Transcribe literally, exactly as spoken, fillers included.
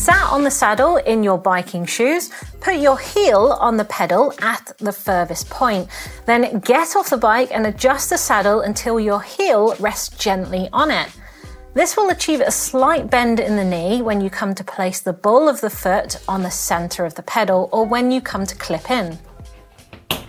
Sat on the saddle in your biking shoes, put your heel on the pedal at the furthest point. Then get off the bike and adjust the saddle until your heel rests gently on it. This will achieve a slight bend in the knee when you come to place the ball of the foot on the center of the pedal or when you come to clip in.